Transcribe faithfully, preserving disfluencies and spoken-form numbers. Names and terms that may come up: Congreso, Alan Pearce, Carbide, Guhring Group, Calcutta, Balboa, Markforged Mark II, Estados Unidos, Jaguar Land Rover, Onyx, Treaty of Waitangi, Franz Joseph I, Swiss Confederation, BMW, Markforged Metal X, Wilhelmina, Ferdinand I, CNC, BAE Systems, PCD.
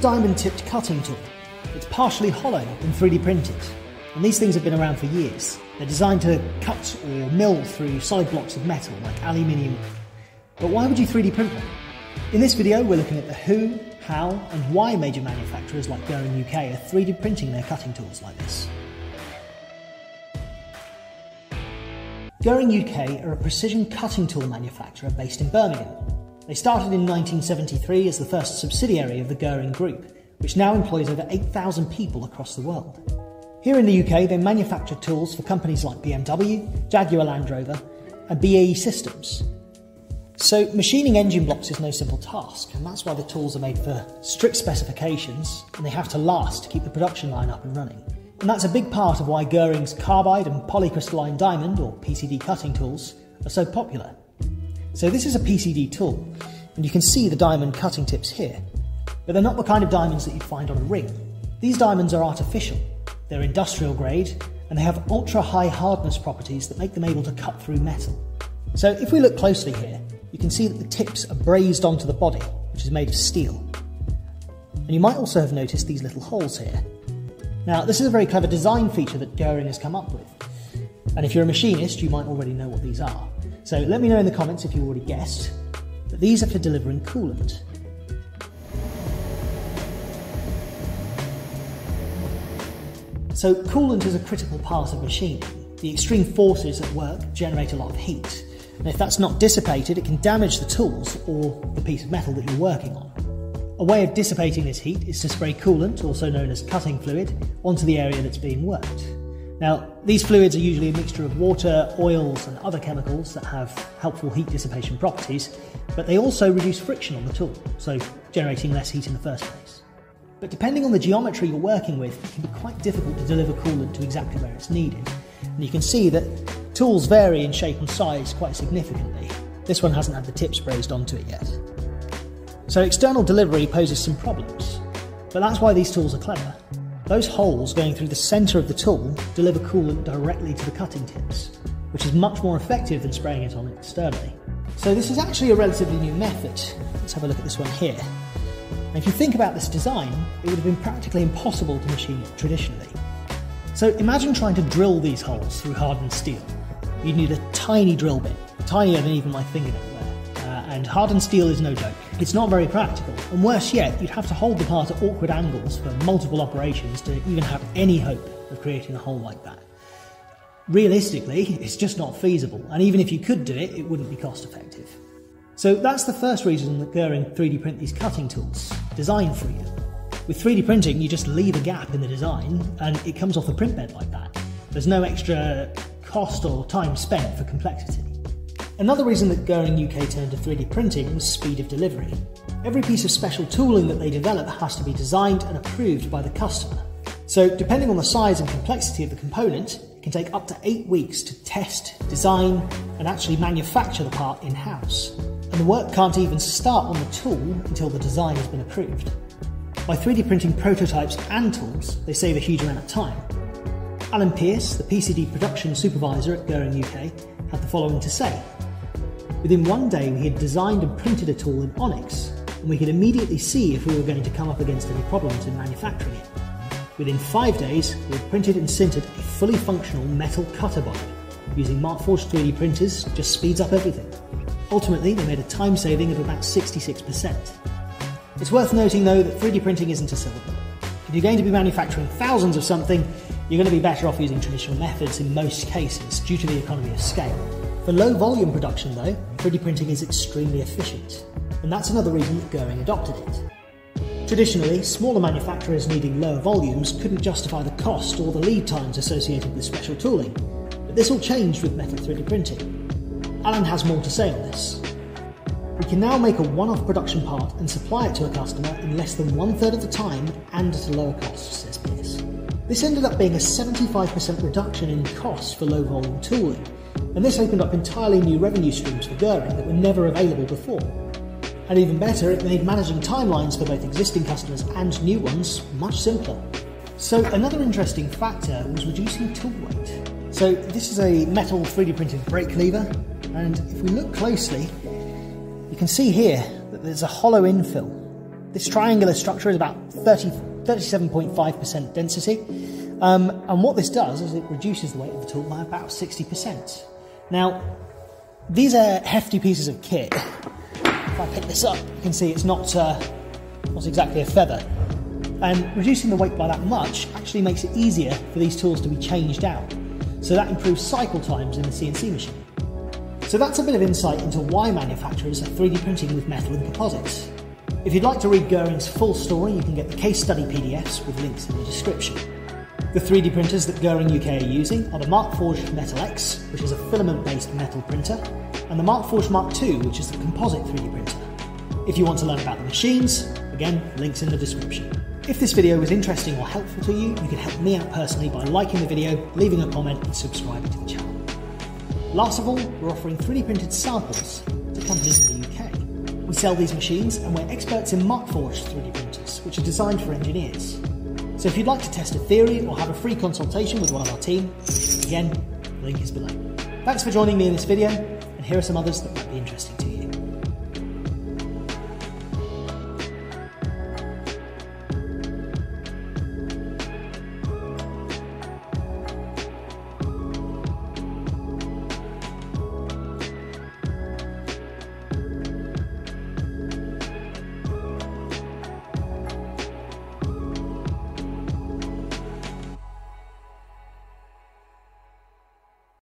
diamond-tipped cutting tool. It's partially hollow and three D printed. And these things have been around for years. They're designed to cut or mill through solid blocks of metal, like aluminium. But why would you three D print them? In this video, we're looking at the who, how, and why major manufacturers like Guhring U K are three D printing their cutting tools like this. Guhring U K are a precision cutting tool manufacturer based in Birmingham. They started in nineteen seventy-three as the first subsidiary of the Guhring Group, which now employs over eight thousand people across the world. Here in the U K, they manufacture tools for companies like B M W, Jaguar Land Rover, and B A E Systems. So machining engine blocks is no simple task, and that's why the tools are made for strict specifications, and they have to last to keep the production line up and running. And that's a big part of why Guhring's carbide and polycrystalline diamond, or P C D cutting tools, are so popular. So this is a P C D tool, and you can see the diamond cutting tips here. But they're not the kind of diamonds that you'd find on a ring. These diamonds are artificial, they're industrial grade, and they have ultra-high hardness properties that make them able to cut through metal. So if we look closely here, you can see that the tips are brazed onto the body, which is made of steel. And you might also have noticed these little holes here. Now, this is a very clever design feature that Guhring has come up with. And if you're a machinist, you might already know what these are. So let me know in the comments if you already guessed. But these are for delivering coolant. So coolant is a critical part of machining. The extreme forces at work generate a lot of heat. And if that's not dissipated, it can damage the tools or the piece of metal that you're working on. A way of dissipating this heat is to spray coolant, also known as cutting fluid, onto the area that's being worked. Now, these fluids are usually a mixture of water, oils and other chemicals that have helpful heat dissipation properties, but they also reduce friction on the tool, so generating less heat in the first place. But depending on the geometry you're working with, it can be quite difficult to deliver coolant to exactly where it's needed. And you can see that tools vary in shape and size quite significantly. This one hasn't had the tips brazed onto it yet. So external delivery poses some problems, but that's why these tools are clever. Those holes going through the centre of the tool deliver coolant directly to the cutting tips, which is much more effective than spraying it on externally. So this is actually a relatively new method. Let's have a look at this one here. Now, if you think about this design, it would have been practically impossible to machine it traditionally. So imagine trying to drill these holes through hardened steel. You'd need a tiny drill bit, tinier than even my fingernail there, uh, and hardened steel is no joke. It's not very practical, and worse yet, you'd have to hold the part at awkward angles for multiple operations to even have any hope of creating a hole like that. Realistically, it's just not feasible, and even if you could do it, it wouldn't be cost effective. So that's the first reason that Guhring three D print these cutting tools, design freedom. With three D printing, you just leave a gap in the design, and it comes off the print bed like that. There's no extra cost or time spent for complexity. Another reason that Guhring U K turned to three D printing was speed of delivery. Every piece of special tooling that they develop has to be designed and approved by the customer. So depending on the size and complexity of the component, it can take up to eight weeks to test, design, and actually manufacture the part in-house. And the work can't even start on the tool until the design has been approved. By three D printing prototypes and tools, they save a huge amount of time. Alan Pearce, the P C D production supervisor at Guhring U K, had the following to say. Within one day, we had designed and printed a tool in Onyx, and we could immediately see if we were going to come up against any problems in manufacturing it. Within five days, we had printed and sintered a fully functional metal cutter body. Using Markforged three D printers just speeds up everything. Ultimately, they made a time saving of about sixty-six percent. It's worth noting, though, that three D printing isn't a silver bullet. If you're going to be manufacturing thousands of something, you're going to be better off using traditional methods in most cases due to the economy of scale. For low volume production though, three D printing is extremely efficient, and that's another reason that Guhring adopted it. Traditionally, smaller manufacturers needing lower volumes couldn't justify the cost or the lead times associated with special tooling, but this all changed with metal three D printing. Alan has more to say on this. We can now make a one-off production part and supply it to a customer in less than one-third of the time and at a lower cost, says Pearce. This ended up being a seventy-five percent reduction in cost for low volume tooling, and this opened up entirely new revenue streams for Guhring that were never available before. And even better, it made managing timelines for both existing customers and new ones much simpler. So another interesting factor was reducing tool weight. So this is a metal three D printed brake lever, and if we look closely, you can see here that there's a hollow infill. This triangular structure is about thirty-seven point five percent density. Um, and what this does is it reduces the weight of the tool by about sixty percent. Now, these are hefty pieces of kit. If I pick this up, you can see it's not, uh, not exactly a feather. And reducing the weight by that much actually makes it easier for these tools to be changed out. So that improves cycle times in the C N C machine. So that's a bit of insight into why manufacturers are three D printing with metal and composites. If you'd like to read Guhring's full story, you can get the case study P D Fs with links in the description. The three D printers that Guhring U K are using are the Markforged Metal X, which is a filament-based metal printer, and the Markforged Mark two, which is the composite three D printer. If you want to learn about the machines, again, links in the description. If this video was interesting or helpful to you, you can help me out personally by liking the video, leaving a comment and subscribing to the channel. Last of all, we're offering three D printed samples to companies in the U K. We sell these machines and we're experts in Markforged three D printers, which are designed for engineers. So if you'd like to test a theory or have a free consultation with one of our team, again, the link is below. Thanks for joining me in this video, and here are some others that might be interesting.